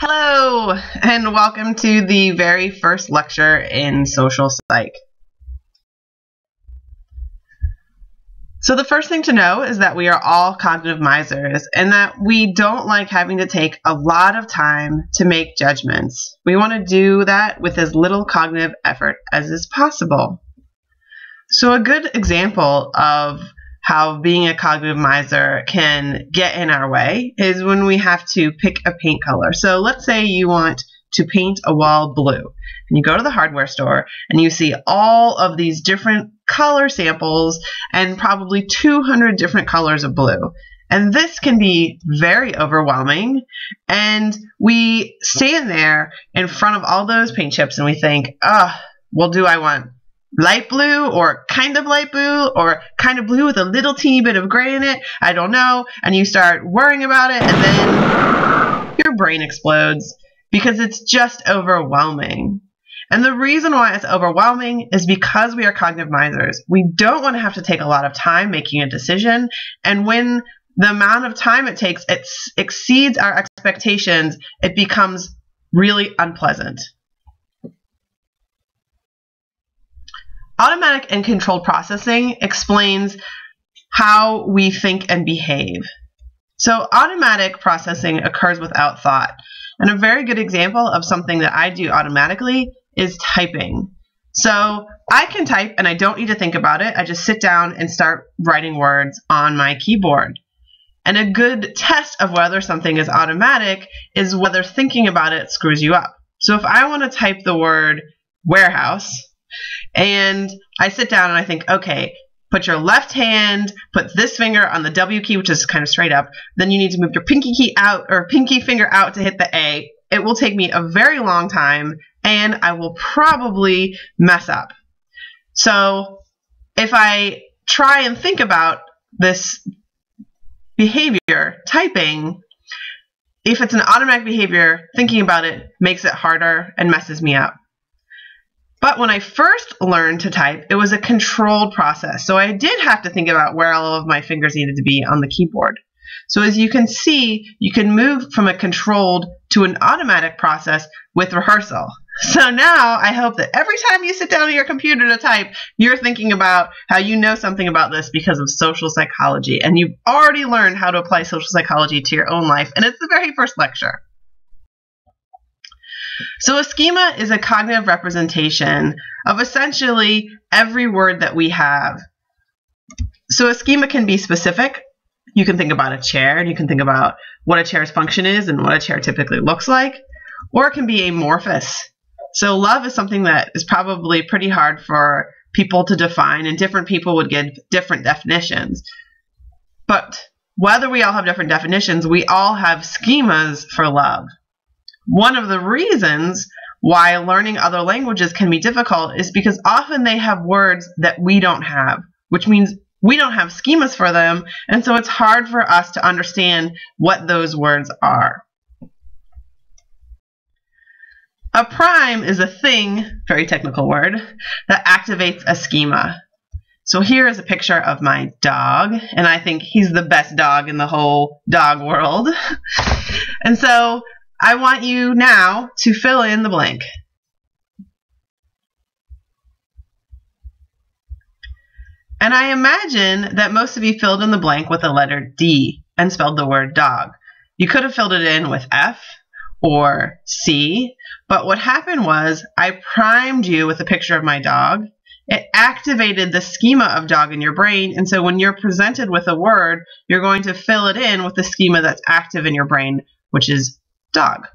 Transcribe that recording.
Hello, and welcome to the very first lecture in social psych. So the first thing to know is that we are all cognitive misers and that we don't like having to take a lot of time to make judgments. We want to do that with as little cognitive effort as is possible. So a good example of how being a cognitive miser can get in our way is when we have to pick a paint color. So let's say you want to paint a wall blue, and you go to the hardware store and you see all of these different color samples and probably 200 different colors of blue. And this can be very overwhelming, and we stand there in front of all those paint chips and we think, well, do I want light blue, or kind of light blue, or kind of blue with a little teeny bit of gray in it? I don't know. And you start worrying about it, and then your brain explodes because it's just overwhelming. And the reason why it's overwhelming is because we are cognitive misers. We don't want to have to take a lot of time making a decision, and when the amount of time it takes exceeds our expectations, it becomes really unpleasant. Automatic and controlled processing explains how we think and behave. So automatic processing occurs without thought. And a very good example of something that I do automatically is typing. So I can type and I don't need to think about it. I just sit down and start writing words on my keyboard. And a good test of whether something is automatic is whether thinking about it screws you up. So if I want to type the word warehouse, and I sit down and I think, okay, put your left hand, put this finger on the W key, which is kind of straight up. Then you need to move your pinky key out, or pinky finger out, to hit the A. It will take me a very long time, and I will probably mess up. So if I try and think about this behavior, typing, if it's an automatic behavior, thinking about it makes it harder and messes me up. But when I first learned to type, it was a controlled process. So I did have to think about where all of my fingers needed to be on the keyboard. So as you can see, you can move from a controlled to an automatic process with rehearsal. So now I hope that every time you sit down at your computer to type, you're thinking about how you know something about this because of social psychology. And you've already learned how to apply social psychology to your own life. And it's the very first lecture. So a schema is a cognitive representation of essentially every word that we have. So a schema can be specific. You can think about a chair, and you can think about what a chair's function is and what a chair typically looks like. Or it can be amorphous. So love is something that is probably pretty hard for people to define, and different people would give different definitions. But whether we all have different definitions, we all have schemas for love. One of the reasons why learning other languages can be difficult is because often they have words that we don't have, which means we don't have schemas for them, and so it's hard for us to understand what those words are. A prime is a thing, very technical word, that activates a schema. So here is a picture of my dog, and I think he's the best dog in the whole dog world. And so I want you now to fill in the blank. And I imagine that most of you filled in the blank with the letter D and spelled the word dog. You could have filled it in with F or C, but what happened was I primed you with a picture of my dog. It activated the schema of dog in your brain, and so when you're presented with a word, you're going to fill it in with the schema that's active in your brain, which is dog.